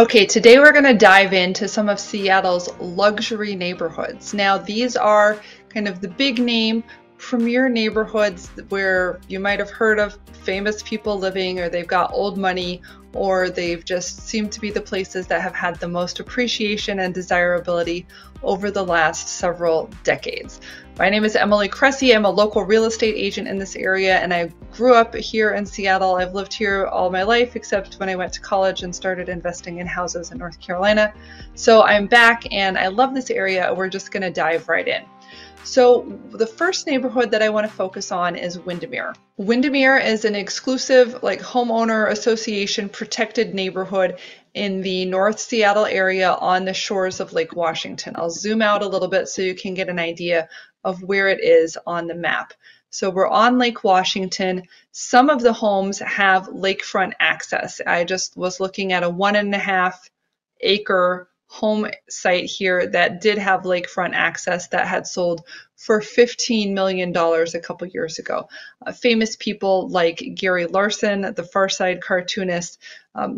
Okay, today we're going to dive into some of Seattle's luxury neighborhoods. Now, these are kind of the big name premier neighborhoods where you might have heard of famous people living, or they've got old money, or they've just seemed to be the places that have had the most appreciation and desirability over the last several decades. My name is Emily Cressy. I'm a local real estate agent in this area, and I grew up here in Seattle. I've lived here all my life, except when I went to college and started investing in houses in North Carolina. So I'm back and I love this area. We're just going to dive right in. So the first neighborhood that I want to focus on is Windermere. Windermere is an exclusive, like, homeowner association protected neighborhood in the North Seattle area on the shores of Lake Washington. I'll zoom out a little bit so you can get an idea of where it is on the map. So we're on Lake Washington. Some of the homes have lakefront access. I just was looking at a 1.5 acre home site here that did have lakefront access that had sold for $15 million a couple years ago. Famous people like Gary Larson, the Far Side cartoonist,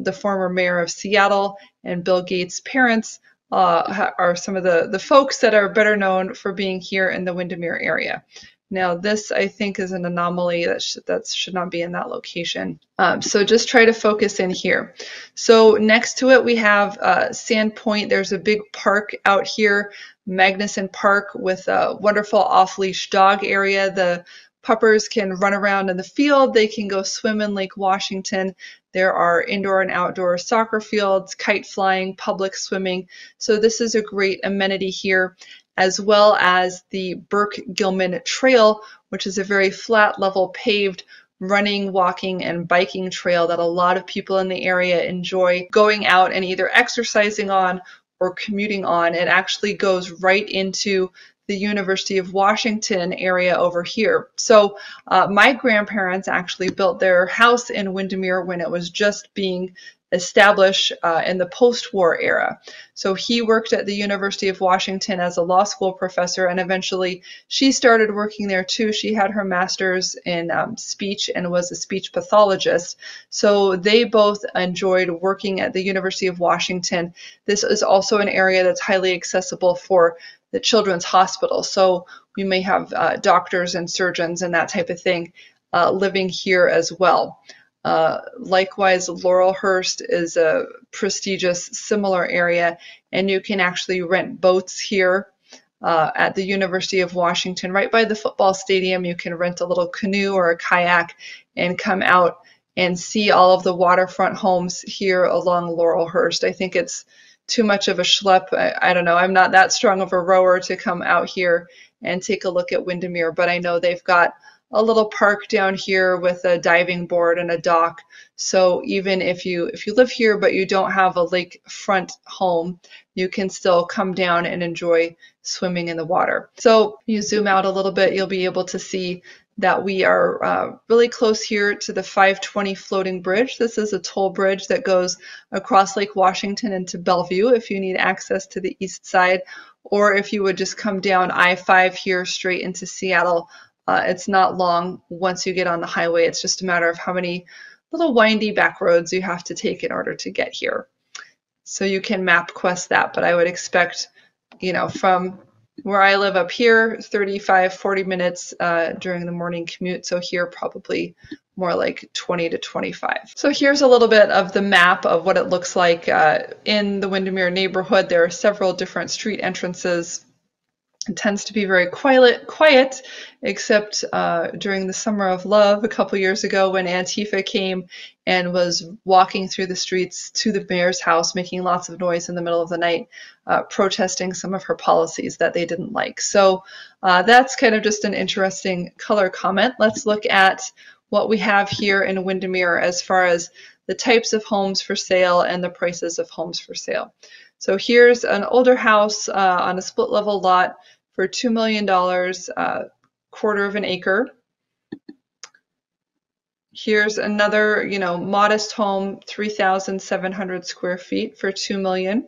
the former mayor of Seattle, and Bill Gates' parents are some of the folks that are better known for being here in the Windermere area. Now, this, I think, is an anomaly that should not be in that location. So just try to focus in here. So next to it, we have Sand Point. There's a big park out here, Magnuson Park, with a wonderful off-leash dog area. The puppers can run around in the field. They can go swim in Lake Washington. There are indoor and outdoor soccer fields, kite flying, public swimming. So this is a great amenity here, as well as the Burke Gilman Trail, which is a very flat, level paved running, walking, and biking trail that a lot of people in the area enjoy going out and either exercising on or commuting on. It actually goes right into the University of Washington area over here. So my grandparents actually built their house in Windermere when it was just being established in the post-war era. So he worked at the University of Washington as a law school professor, and eventually she started working there too. She had her master's in speech and was a speech pathologist. So they both enjoyed working at the University of Washington. This is also an area that's highly accessible for the Children's Hospital. So we may have doctors and surgeons and that type of thing living here as well. Likewise, Laurelhurst is a prestigious similar area, and you can actually rent boats here at the University of Washington. Right by the football stadium, you can rent a little canoe or a kayak and come out and see all of the waterfront homes here along Laurelhurst. I think it's too much of a schlep. I don't know. I'm not that strong of a rower to come out here and take a look at Windermere, but I know they've got a little park down here with a diving board and a dock. So even if you live here but you don't have a lakefront home, you can still come down and enjoy swimming in the water. So you zoom out a little bit, you'll be able to see that we are really close here to the 520 floating bridge. This is a toll bridge that goes across Lake Washington into Bellevue if you need access to the east side, or if you would just come down I-5 here straight into Seattle. It's not long once you get on the highway. It's just a matter of how many little windy back roads you have to take in order to get here. So you can map quest that, but I would expect, you know, from where I live up here, 35, 40 minutes during the morning commute. So here probably more like 20 to 25. So here's a little bit of the map of what it looks like in the Windermere neighborhood. There are several different street entrances. It tends to be very quiet, except during the Summer of Love a couple years ago when Antifa came and was walking through the streets to the mayor's house, making lots of noise in the middle of the night, protesting some of her policies that they didn't like. So that's kind of just an interesting color comment. Let's look at what we have here in Windermere as far as the types of homes for sale and the prices of homes for sale. So here's an older house on a split level lot for $2 million, quarter of an acre. Here's another, you know, modest home, 3,700 square feet for $2 million.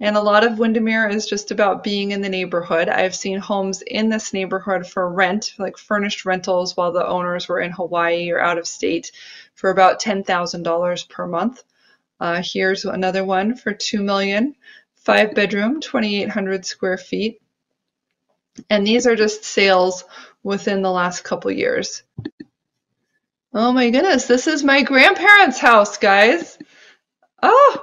And a lot of Windermere is just about being in the neighborhood. I've seen homes in this neighborhood for rent, like furnished rentals while the owners were in Hawaii or out of state, for about $10,000 per month. Here's another one for $2 million, 5-bedroom, 2,800 square feet. And these are just sales within the last couple years. Oh my goodness, this is my grandparents' house, guys. Oh,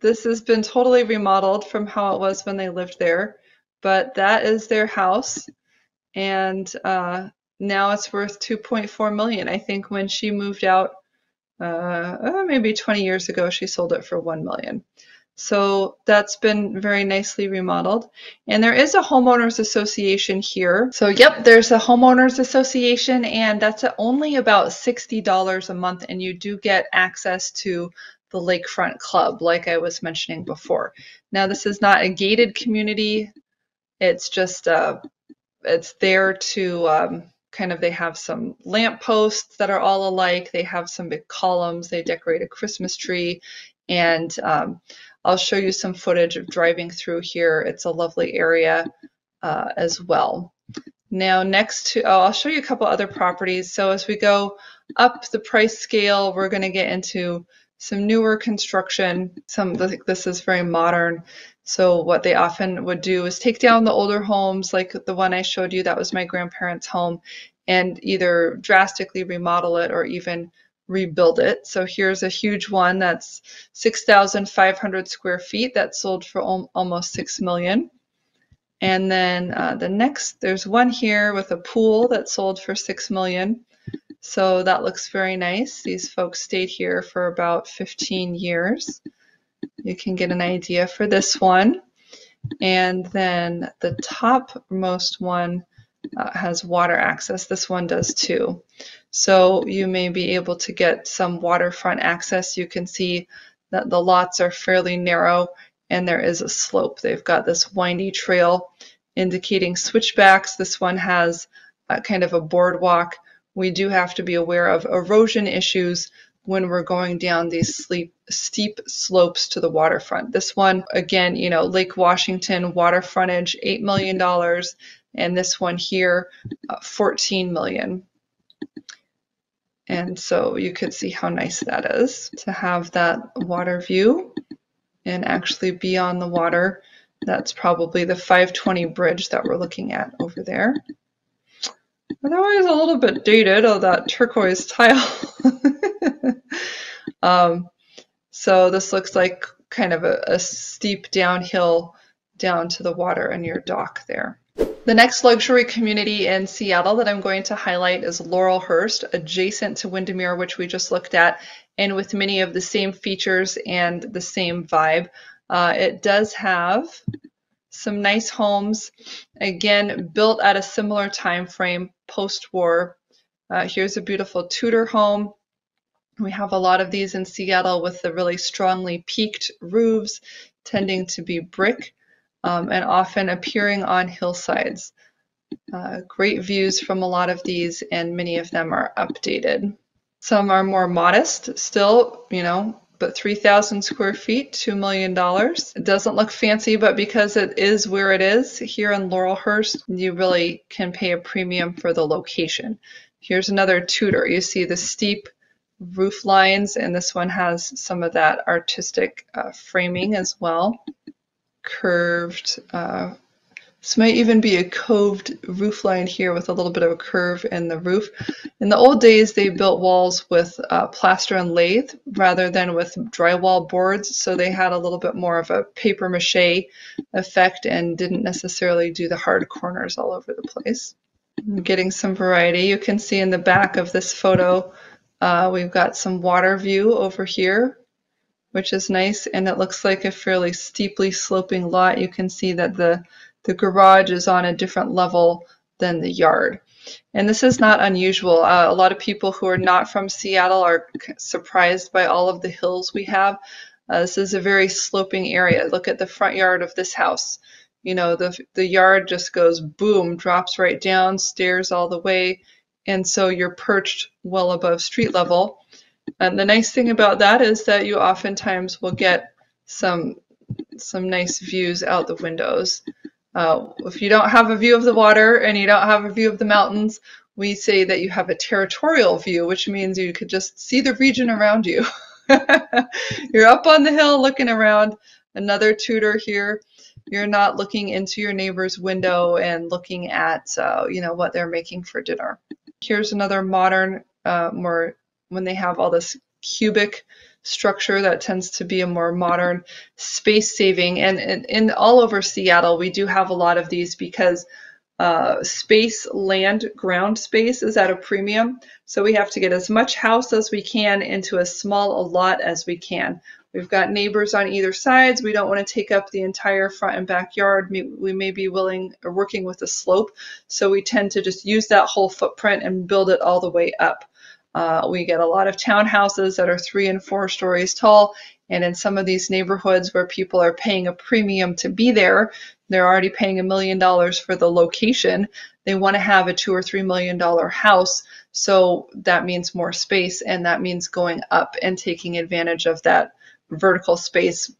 this has been totally remodeled from how it was when they lived there, but that is their house. And now it's worth $2.4 million. I think when she moved out maybe 20 years ago, she sold it for $1 million. So that's been very nicely remodeled. And there is a homeowners association here. So yep, there's a homeowners association, and that's only about $60 a month, and you do get access to the Lakefront Club, like I was mentioning before. Now, this is not a gated community. It's just it's there to they have some lampposts that are all alike. They have some big columns. They decorate a Christmas tree. And I'll show you some footage of driving through here. It's a lovely area as well. Now next to, I'll show you a couple other properties. So as we go up the price scale, we're going to get into some newer construction. This is very modern. So what they often would do is take down the older homes, like the one I showed you, that was my grandparents' home, and either drastically remodel it or even rebuild it. So here's a huge one that's 6,500 square feet that sold for almost $6 million. And then there's one here with a pool that sold for $6 million. So that looks very nice. These folks stayed here for about 15 years. You can get an idea for this one. And then the topmost one has water access. This one does too. So you may be able to get some waterfront access. You can see that the lots are fairly narrow and there is a slope. They've got this windy trail indicating switchbacks. This one has a kind of a boardwalk. We do have to be aware of erosion issues when we're going down these steep slopes to the waterfront. This one, again, you know, Lake Washington, water frontage, $8 million. And this one here, $14 million. And so you could see how nice that is to have that water view and actually be on the water. That's probably the 520 bridge that we're looking at over there. Otherwise, a little bit dated, oh, that turquoise tile. So this looks like kind of a steep downhill down to the water and your dock there. The next luxury community in Seattle that I'm going to highlight is Laurelhurst, adjacent to Windermere, which we just looked at, and with many of the same features and the same vibe. It does have some nice homes, again, built at a similar time frame, post-war. Here's a beautiful Tudor home. We have a lot of these in Seattle with the really strongly peaked roofs, tending to be brick. And often appearing on hillsides. Great views from a lot of these, and many of them are updated. Some are more modest still, you know, but 3,000 square feet, $2 million. It doesn't look fancy, but because it is where it is here in Laurelhurst, you really can pay a premium for the location. Here's another Tudor. You see the steep roof lines, and this one has some of that artistic framing as well. Curved, this might even be a coved roof line here with a little bit of a curve in the roof. In the old days, they built walls with plaster and lathe rather than with drywall boards, so they had a little bit more of a paper mache effect and didn't necessarily do the hard corners all over the place. Getting some variety. You can see in the back of this photo, we've got some water view over here, which is nice, and it looks like a fairly steeply sloping lot. You can see that the garage is on a different level than the yard. And this is not unusual. A lot of people who are not from Seattle are surprised by all of the hills we have. This is a very sloping area. Look at the front yard of this house. You know, the yard just goes boom, drops right down, stairs all the way, and so you're perched well above street level. And the nice thing about that is that you oftentimes will get some nice views out the windows. If you don't have a view of the water and you don't have a view of the mountains, we say that you have a territorial view, which means you could just see the region around you. You're up on the hill looking around. Another Tudor here. You're not looking into your neighbor's window and looking at, you know, what they're making for dinner. Here's another modern, more when they have all this cubic structure, that tends to be a more modern, space saving. And in all over Seattle, we do have a lot of these because space, land, ground space is at a premium. So we have to get as much house as we can into as small a lot as we can. We've got neighbors on either sides. We don't want to take up the entire front and backyard. We may be willing or working with a slope, so we tend to just use that whole footprint and build it all the way up. We get a lot of townhouses that are 3 and 4 stories tall, and in some of these neighborhoods where people are paying a premium to be there, they're already paying $1 million for the location. They want to have a $2 or $3 million house, so that means more space, and that means going up and taking advantage of that vertical space.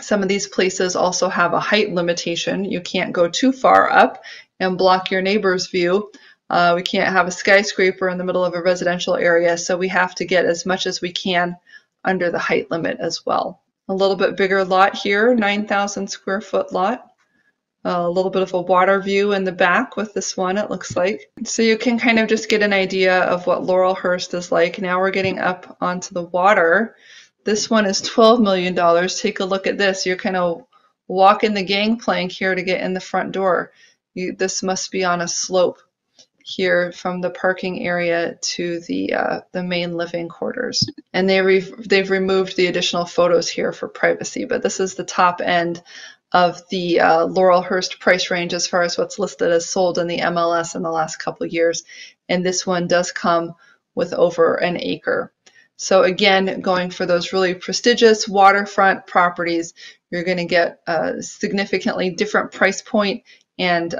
Some of these places also have a height limitation. You can't go too far up and block your neighbor's view. We can't have a skyscraper in the middle of a residential area, so we have to get as much as we can under the height limit as well. A little bit bigger lot here, 9,000 square foot lot. A little bit of a water view in the back with this one, it looks like. So you can kind of just get an idea of what Laurelhurst is like. Now we're getting up onto the water. This one is $12 million. Take a look at this. You're kind of walking the gangplank here to get in the front door. This must be on a slope here from the parking area to the main living quarters. And they've removed the additional photos here for privacy, but this is the top end of the Laurelhurst price range as far as what's listed as sold in the MLS in the last couple of years. And this one does come with over an acre. So again, going for those really prestigious waterfront properties, you're going to get a significantly different price point and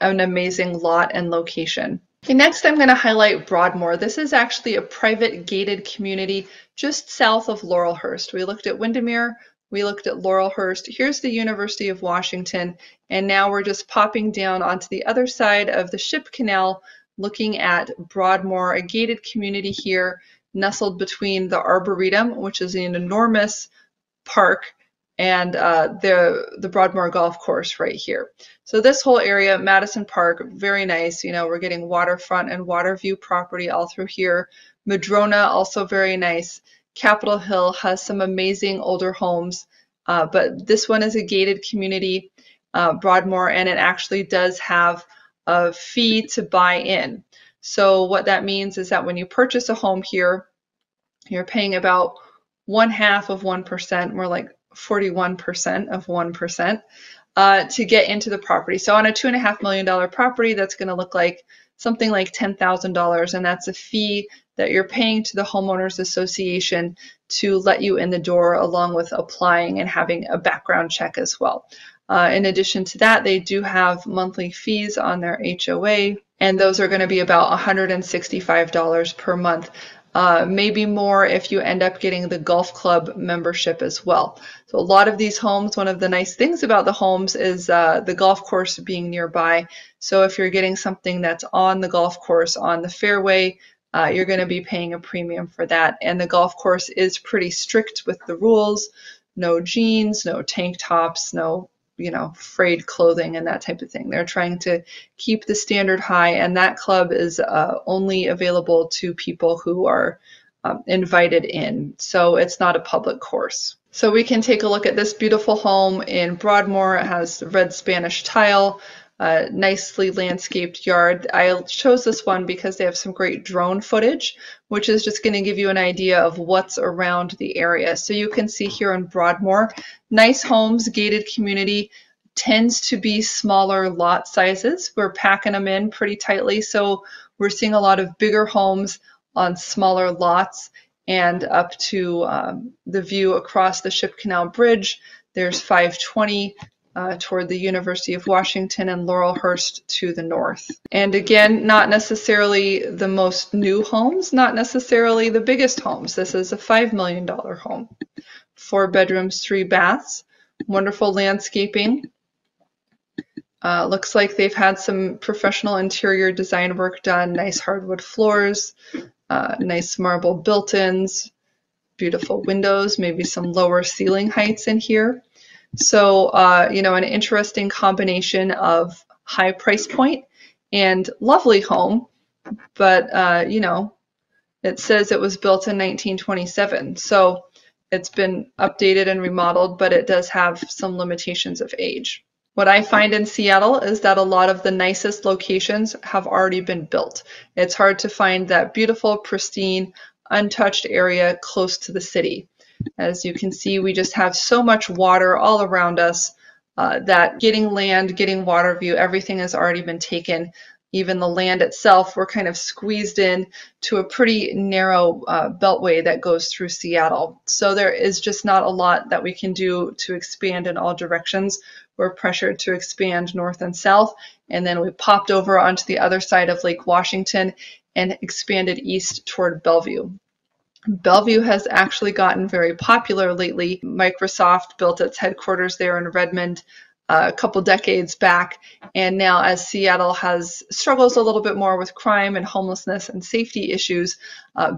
an amazing lot and location. Okay, next I'm going to highlight Broadmoor. This is actually a private gated community just south of Laurelhurst. We looked at Windermere, we looked at Laurelhurst. Here's the University of Washington, and now we're just popping down onto the other side of the Ship Canal, looking at Broadmoor, a gated community here, nestled between the Arboretum, which is an enormous park, and the Broadmoor Golf Course right here. So this whole area, Madison Park, very nice. You know, we're getting waterfront and water view property all through here. Madrona, also very nice. Capitol Hill has some amazing older homes, but this one is a gated community, Broadmoor, and it actually does have a fee to buy in. So what that means is that when you purchase a home here, you're paying about 1/2 of 1%, more like 41% of 1% to get into the property. So on a $2.5 million property, that's going to look like something like $10,000, and that's a fee that you're paying to the homeowners association to let you in the door, along with applying and having a background check as well. In addition to that, they do have monthly fees on their HOA, and those are going to be about $165 per month, maybe more if you end up getting the golf club membership as well. So a lot of these homes, one of the nice things about the homes is the golf course being nearby. So if you're getting something that's on the golf course, on the fairway, you're going to be paying a premium for that. And the golf course is pretty strict with the rules, no jeans, no tank tops, no, you know, frayed clothing and that type of thing. They're trying to keep the standard high, and that club is only available to people who are invited in. So it's not a public course. So we can take a look at this beautiful home in Broadmoor. It has red Spanish tile, nicely landscaped yard. I chose this one because they have some great drone footage, which is just going to give you an idea of what's around the area. So you can see here in Broadmoor, nice homes, gated community, tends to be smaller lot sizes. We're packing them in pretty tightly, so we're seeing a lot of bigger homes on smaller lots, and up to the view across the Ship Canal Bridge. There's 520. Toward the University of Washington, and Laurelhurst to the north. And again, not necessarily the most new homes, not necessarily the biggest homes. This is a $5 million home. 4 bedrooms, 3 baths, wonderful landscaping. Looks like they've had some professional interior design work done, nice hardwood floors, nice marble built-ins, beautiful windows, maybe some lower ceiling heights in here. So, you know, an interesting combination of high price point and lovely home, but, you know, it says it was built in 1927. So it's been updated and remodeled, but it does have some limitations of age. What I find in Seattle is that a lot of the nicest locations have already been built. It's hard to find that beautiful, pristine, untouched area close to the city. As you can see, we just have so much water all around us that getting land, getting water view, everything has already been taken. Even the land itself, we're kind of squeezed in to a pretty narrow beltway that goes through Seattle. So there is just not a lot that we can do to expand in all directions. We're pressured to expand north and south, and then we popped over onto the other side of Lake Washington and expanded east toward Bellevue. Bellevue has actually gotten very popular lately. Microsoft built its headquarters there in Redmond a couple decades back, and now as Seattle struggles a little bit more with crime and homelessness and safety issues,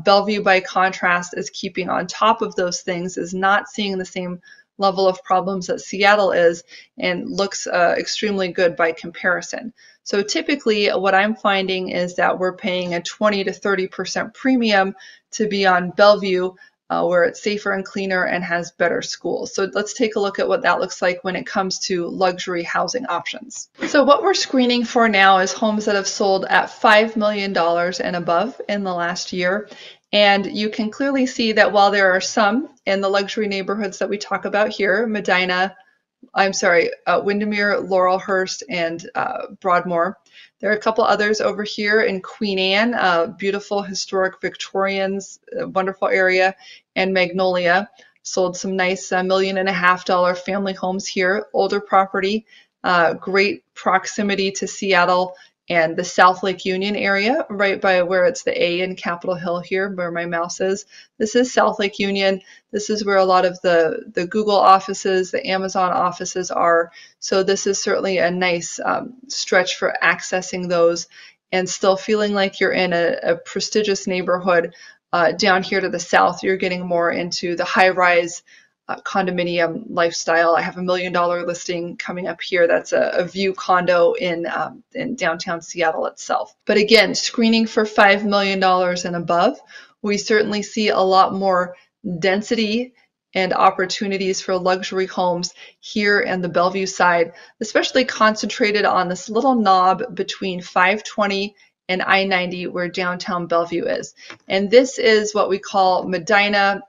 Bellevue by contrast is keeping on top of those things, is not seeing the same level of problems that Seattle is, and looks extremely good by comparison. So typically what I'm finding is that we're paying a 20 to 30% premium to be on Bellevue, where it's safer and cleaner and has better schools. So let's take a look at what that looks like when it comes to luxury housing options. So what we're screening for now is homes that have sold at $5 million and above in the last year. And you can clearly see that while there are some in the luxury neighborhoods that we talk about here, Windermere, Laurelhurst, and Broadmoor. There are a couple others over here in Queen Anne, beautiful historic Victorians, wonderful area, and Magnolia. Sold some nice $1.5 million family homes here, older property, great proximity to Seattle and the South Lake Union area, right by where it's the A in Capitol Hill here, where my mouse is. This is South Lake Union. This is where a lot of the Google offices, the Amazon offices are. So this is certainly a nice stretch for accessing those and still feeling like you're in a prestigious neighborhood. Down here to the south, you're getting more into the high-rise condominium lifestyle. I have $1 million listing coming up here. That's a view condo in downtown Seattle itself. But again, screening for $5 million and above, we certainly see a lot more density and opportunities for luxury homes here in the Bellevue side, especially concentrated on this little knob between 520 and I-90 where downtown Bellevue is. And this is what we call Medina,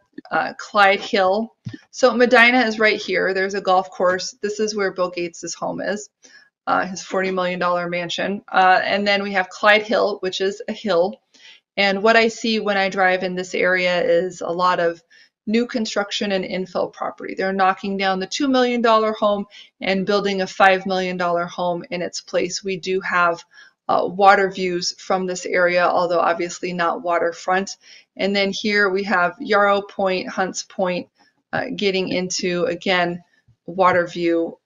Clyde Hill. So Medina is right here. There's a golf course. This is where Bill Gates' home is, his $40 million mansion. And then we have Clyde Hill, which is a hill. And what I see when I drive in this area is a lot of new construction and infill property. They're knocking down the $2 million home and building a $5 million home in its place. We do have water views from this area, although obviously not waterfront. And then here we have Yarrow Point, Hunts Point, getting into, again, water view,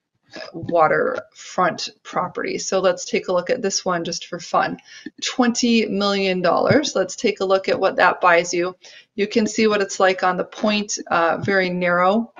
waterfront property. So let's take a look at this one just for fun. $20 million. Let's take a look at what that buys you. You can see what it's like on the point, very narrow,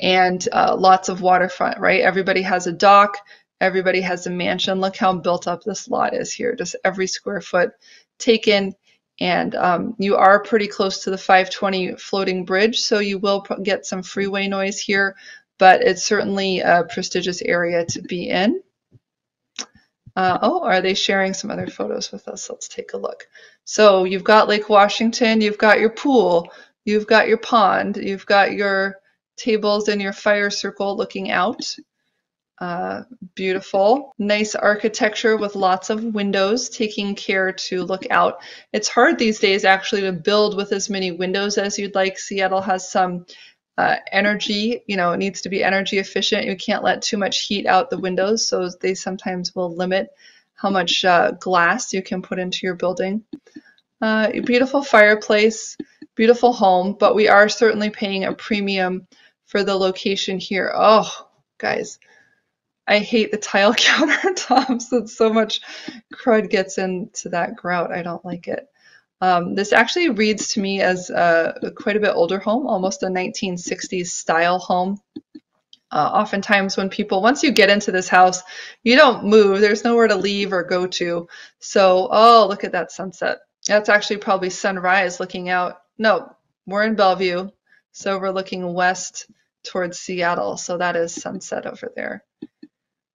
and lots of waterfront, right? Everybody has a dock. Everybody has a mansion. Look how built up this lot is here. Just every square foot taken. And you are pretty close to the 520 floating bridge, so you will get some freeway noise here, but it's certainly a prestigious area to be in. Are they sharing some other photos with us? Let's take a look. So you've got Lake Washington, you've got your pool, you've got your pond, you've got your tables and your fire circle looking out. Beautiful, nice architecture with lots of windows, taking care to look out. It's hard these days actually to build with as many windows as you'd like. Seattle has some energy, you know, it needs to be energy efficient. You can't let too much heat out the windows, so they sometimes will limit how much glass you can put into your building. Beautiful fireplace, beautiful home, but we are certainly paying a premium for the location here. Oh, guys. I hate the tile countertops. That so much crud gets into that grout. I don't like it. This actually reads to me as quite a bit older home, almost a 1960s style home. Oftentimes when people, once you get into this house, you don't move, there's nowhere to leave or go to. So, oh, look at that sunset. That's actually probably sunrise looking out. No, we're in Bellevue, so we're looking west towards Seattle. So that is sunset over there.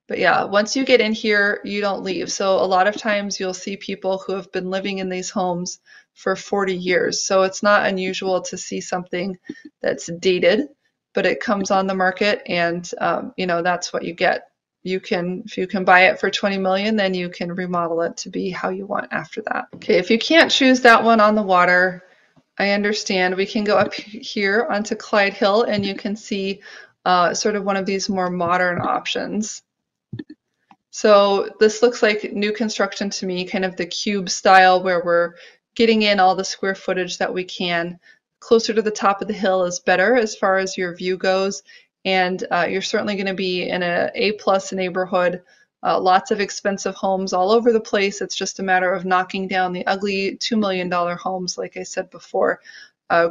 But yeah, once you get in here, you don't leave. So a lot of times you'll see people who have been living in these homes for 40 years. So it's not unusual to see something that's dated, but it comes on the market and you know, that's what you get. You can, if you can buy it for 20 million, then you can remodel it to be how you want after that. Okay, if you can't choose that one on the water, I understand. We can go up here onto Clyde Hill and you can see sort of one of these more modern options. So this looks like new construction to me, kind of the cube style where we're getting in all the square footage that we can. Closer to the top of the hill is better as far as your view goes, and you're certainly going to be in an A+ neighborhood. Lots of expensive homes all over the place. It's just a matter of knocking down the ugly $2 million homes, like I said before.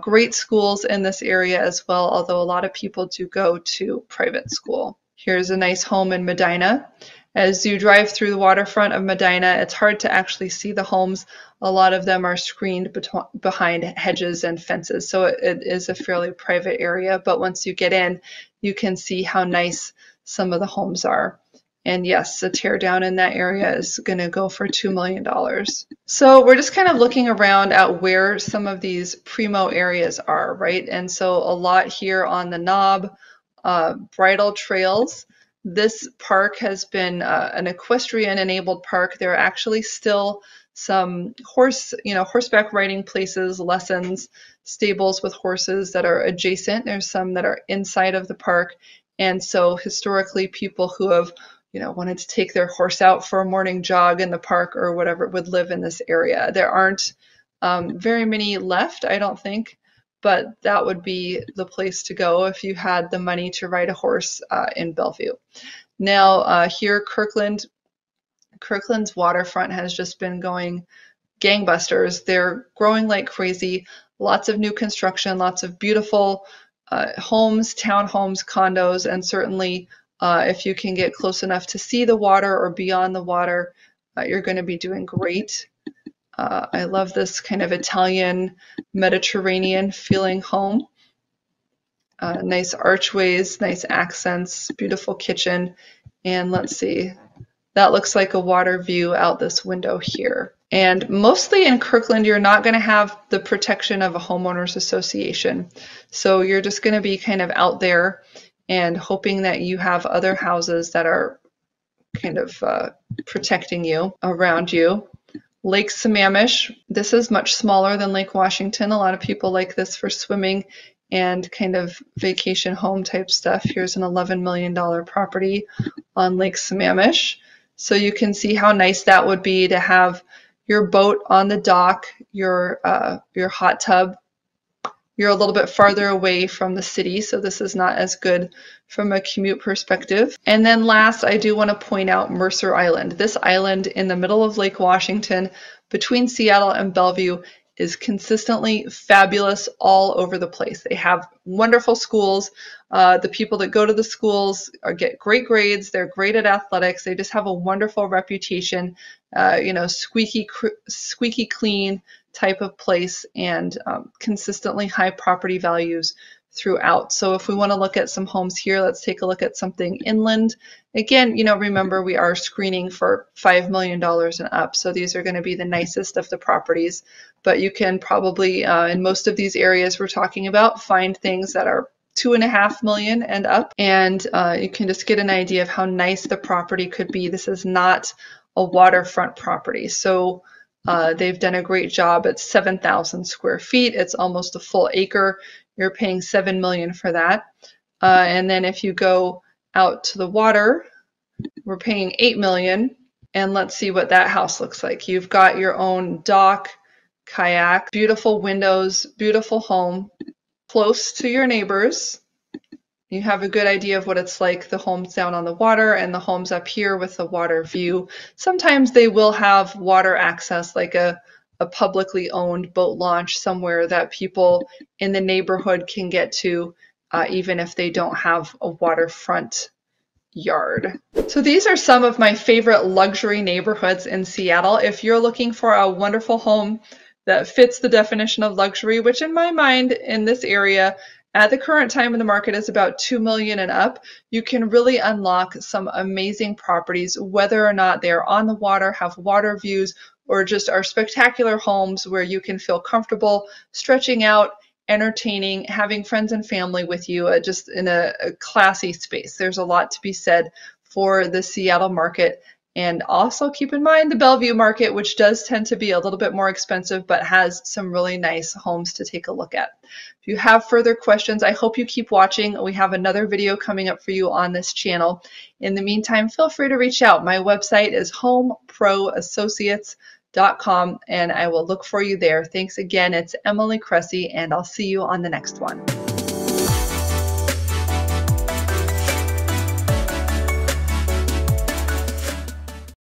Great schools in this area as well, although a lot of people do go to private school. Here's a nice home in Medina. As you drive through the waterfront of Medina, it's hard to actually see the homes. A lot of them are screened behind hedges and fences, so it is a fairly private area. But once you get in, you can see how nice some of the homes are. And yes, the teardown in that area is going to go for $2 million. So we're just kind of looking around at where some of these primo areas are, right? And so a lot here on the knob, bridle trails. This park has been an equestrian-enabled park. There are actually still some horseback riding places, lessons, stables with horses that are adjacent. There's some that are inside of the park, and so historically, people who have wanted to take their horse out for a morning jog in the park or whatever would live in this area. There aren't very many left, I don't think. But that would be the place to go if you had the money to ride a horse in Bellevue. Now here, Kirkland's waterfront has just been going gangbusters. They're growing like crazy. Lots of new construction, lots of beautiful homes, townhomes, condos, and certainly if you can get close enough to see the water or beyond the water, you're going to be doing great. I love this kind of Italian, Mediterranean feeling home. Nice archways, nice accents, beautiful kitchen. And let's see, that looks like a water view out this window here. And mostly in Kirkland, you're not going to have the protection of a homeowners association. So you're just going to be kind of out there and hoping that you have other houses that are kind of protecting you around you. Lake Sammamish, this is much smaller than Lake Washington. A lot of people like this for swimming and kind of vacation home type stuff. Here's an $11 million property on Lake Sammamish. So you can see how nice that would be to have your boat on the dock, your hot tub. You're a little bit farther away from the city, so this is not as good from a commute perspective. And then last, I do want to point out Mercer Island. This island in the middle of Lake Washington between Seattle and Bellevue is consistently fabulous all over the place. They have wonderful schools. The people that go to the schools get great grades. They're great at athletics. They just have a wonderful reputation, squeaky clean type of place, and consistently high property values throughout. So if we want to look at some homes here, let's take a look at something inland. Again, remember we are screening for $5 million and up, so these are going to be the nicest of the properties. But you can probably, in most of these areas we're talking about, find things that are $2.5 million and up, and you can just get an idea of how nice the property could be. This is not a waterfront property, so they've done a great job. It's 7,000 square feet. It's almost a full acre. You're paying $7 million for that. And then if you go out to the water, we're paying $8 million. And let's see what that house looks like. You've got your own dock, kayak, beautiful windows, beautiful home, close to your neighbors. You have a good idea of what it's like, the homes down on the water and the homes up here with the water view. Sometimes they will have water access, like a, a publicly owned boat launch somewhere that people in the neighborhood can get to, even if they don't have a waterfront yard. So these are some of my favorite luxury neighborhoods in Seattle. If you're looking for a wonderful home that fits the definition of luxury, which in my mind in this area at the current time in the market is about $2 million and up, you can really unlock some amazing properties, whether or not they're on the water, have water views, or just are spectacular homes where you can feel comfortable stretching out, entertaining, having friends and family with you, just in a classy space. There's a lot to be said for the Seattle market. And also keep in mind the Bellevue market, which does tend to be a little bit more expensive, but has some really nice homes to take a look at. If you have further questions, I hope you keep watching. We have another video coming up for you on this channel. In the meantime, feel free to reach out. My website is HomeProAssociates.com, and I will look for you there. Thanks again. It's Emily Cressy, and I'll see you on the next one.